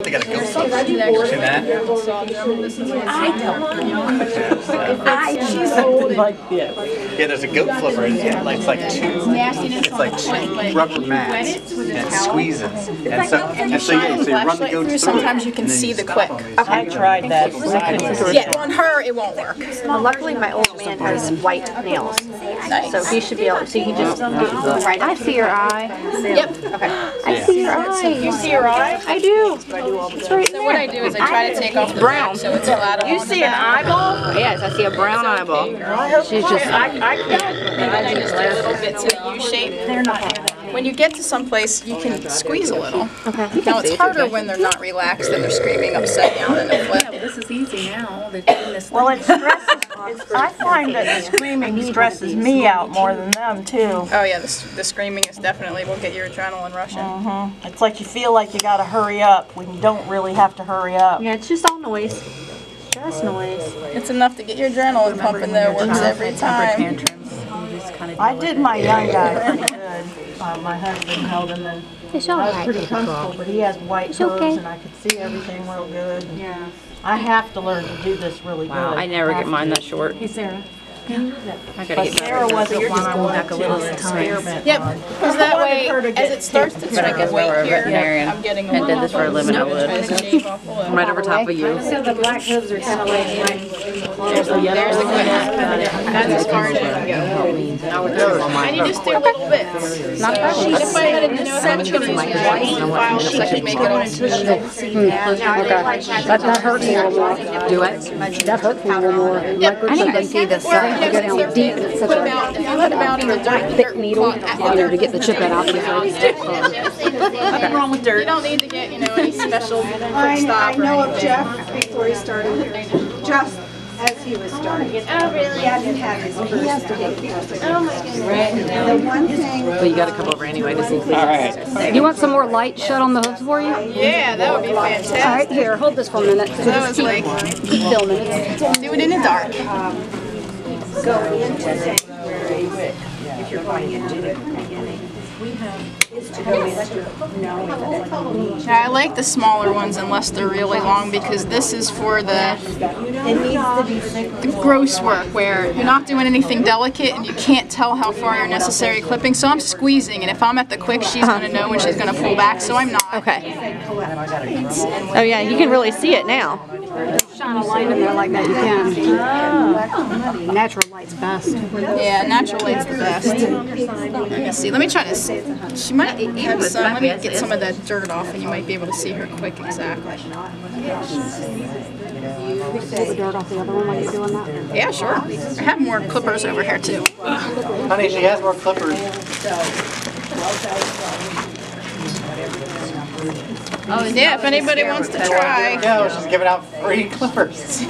They gotta go. I don't know. She's something like this. Yeah, there's a goat flipper. It's like two rubber mats and squeezes. And so you run the goat through. Sometimes you can see the quick. I tried that. Yeah, on her it won't work. Well, luckily my old man has white nails, so he should be able to see. He just right. I see your eye. Yep. Okay. I see your eye. You see your eye? I do. So what I do is I try to take off the brown, so it's flat. You see an eyeball? Yes, I see a brown eyeball. She's just. I can't. And then I just do a little bit to a U shape. They're not. When you get to some place, you can squeeze a little. Okay. Now it's harder when they're not relaxed and they're screaming upside down in a flip. Yeah, this is easy now. Well, it stresses. I find that the screaming stresses me out more than them too. Oh yeah, the screaming is definitely will get your adrenaline rushing. Mm-hmm. It's like you feel like you gotta hurry up when you don't really have to hurry up. Yeah, it's just all noise. Just noise. It's enough to get your adrenaline pumping though. It works every time. I did my young guy pretty good. My husband held him and I was pretty comfortable, but he has white gloves and I could see everything real good. Yeah. I have to learn to do this really good. I never get mine that short. Hey, Sarah. I gotta get Sarah wasn't one I wanted to experiment. Yep, because that way, as it starts to strike a weight here, I'm getting a little bit. I did this for a living, I would. Right over top of you. So the black hooves are kind of like, there's the good one. That's as far as you can go. And you just do little bits. Not bad. If I had to know how much of my file, I could make it on a tissue. That hurts me a lot. Do it? That hurts me a lot. Yep. I need to see the sun. Put them out in a thick needle to get the chiplet out of the Nothing wrong with dirt. You don't need to get any special quick stop or anything. I know of Jeff before he started here. Just as he was starting. Oh, really? He hadn't had his first date. Oh, my goodness. The one thing... Well, you got to come over anyway to see. All right. You want some more light shut on the hooves for you? Yeah, that would be fantastic. All right, here, hold this for a minute. So just keep filming it. Do it in the dark. Go into January if you're going into the beginning. Now I like the smaller ones unless they're really long, because this is for the gross work where you're not doing anything delicate and you can't tell how far you're necessarily clipping. So I'm squeezing, and if I'm at the quick, she's going to know when she's going to pull back, so I'm not. Okay. Oh yeah, you can really see it now. Shine a light in there like that, you can. Natural light's best. Yeah, natural light's the best. Let's see, let me try to see. She might have some. Let me get some of that dirt off, and you might be able to see her quick exactly. Pull the dirt off the other one while you're doing that? Yeah, sure. I have more clippers over here, too. Honey, she has more clippers. Oh, yeah, if anybody wants to try. No, she's giving out free clippers.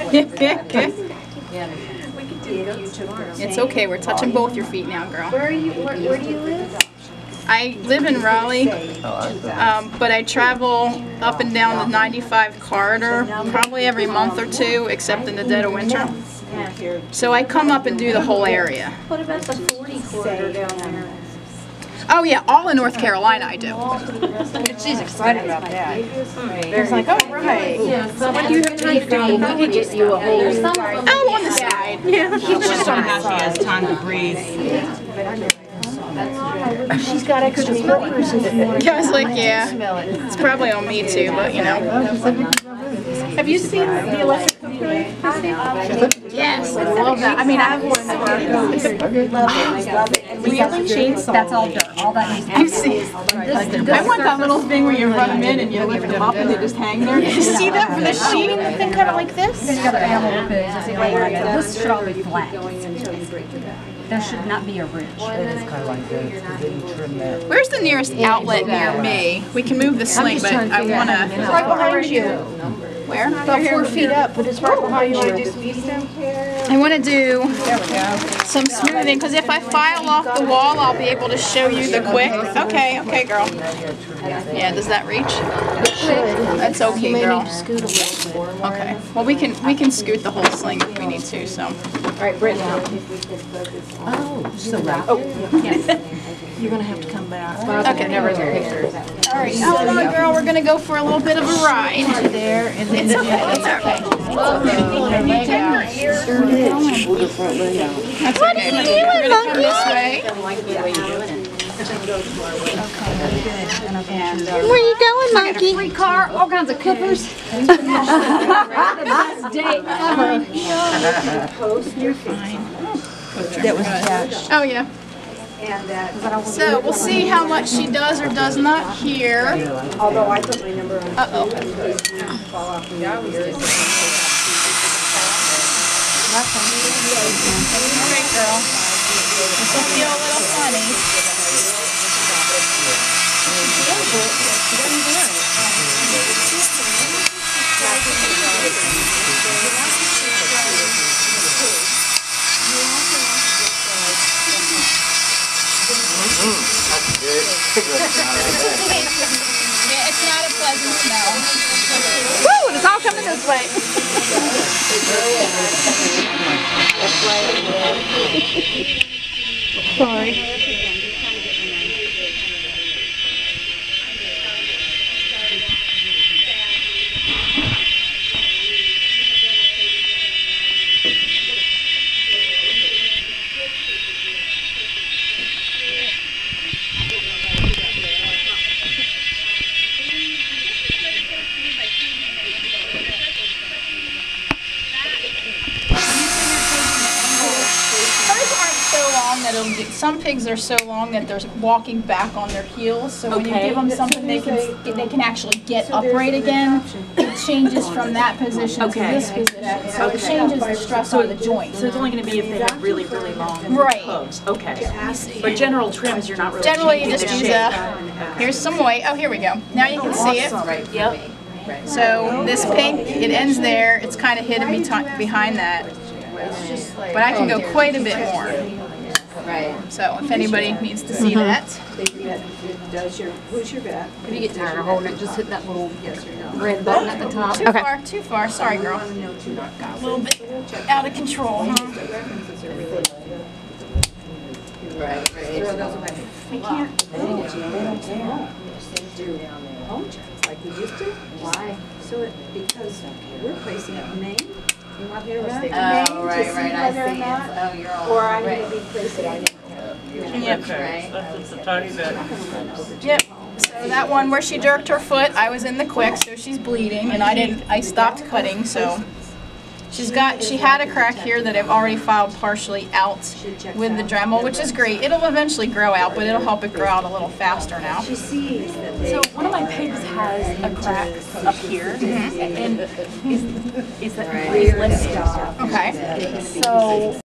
It's okay, we're touching both your feet now, girl. Where do you live? I live in Raleigh, but I travel up and down the 95 corridor probably every month or two, except in the dead of winter. So I come up and do the whole area. What about the 40 corridor down there? Oh yeah, all in North Carolina I do. She's excited about that. It's like, oh right. So when you have time to do, we can get you a whole. Oh, on the side. Yeah. She's just on how she has time to breathe. She's got extra clippers. Yeah, I was like, yeah, it's probably on me too, but you know. Have you seen the electric clipper? Yes, I love that. I mean, I have one. We have chainsaw. That's all dirt. All that needs to be. I've seen. I want that little thing where you run them in and you lift them up and they just hang there. You see that for the sheet? Thing kind of like this. This should all be flat. There should not be a ridge. Where's the nearest outlet near me? We can move the sling, but I want to... It's right behind you. Where? About 4 feet up, but it's right behind you. I want to do some smoothing, because if I file off the wall, I'll be able to show you the quick. Okay, okay, girl. Yeah, does that reach? That's okay, girl. Okay. Well, we can scoot the whole sling if we need to, so... All right, Brittany. Oh, so loud. Oh. You're going to have to come back. Okay. All right. Come on, girl. We're going to go for a little bit of a ride. There. And then it's okay. It's okay. Can you take your ear? Sure did. What are you doing, monkey? We're going to turn this way. Okay, good. And, where are you going, monkey? I got a free car, all kinds of clippers. Best day ever. You're fine. That was Dash. Oh, yeah. So we'll see how much she does or does not here. Although I put my number on. Great girl. This will feel a little funny. Yeah, it's not a pleasant smell. Woo! It's all coming this way. Sorry. Some pigs are so long that they're walking back on their heels, so when you give them something they can actually get upright again. It changes from that position to this position, so it changes the stress on the joint. So it's only going to be if they have really, really long hooves. Okay. But general trims, you're not really you just use a... Here's some white. Oh, here we go. Now you can see it. Yep. So this pink, it ends there. It's kind of hidden behind that. But I can go quite a bit more. Right. So if anybody needs to see that, who's your vet? If you get tired of holding it, just hit that little red button at the top. Too far. Sorry, girl. Got a little bit out of control. I can't. Home checks like we used to. Why? So because we're placing it in Maine. You want me to run? Or I'm going to be placing it. That's a tiny bit. Yep. So that one where she jerked her foot, I was in the quick, so she's bleeding, and I stopped cutting, so she had a crack here that I've already filed partially out with the Dremel, which is great. It'll eventually grow out, but it'll help it grow out a little faster now. So one of my pigs has a crack up here, and is that please let's stop. Okay. So.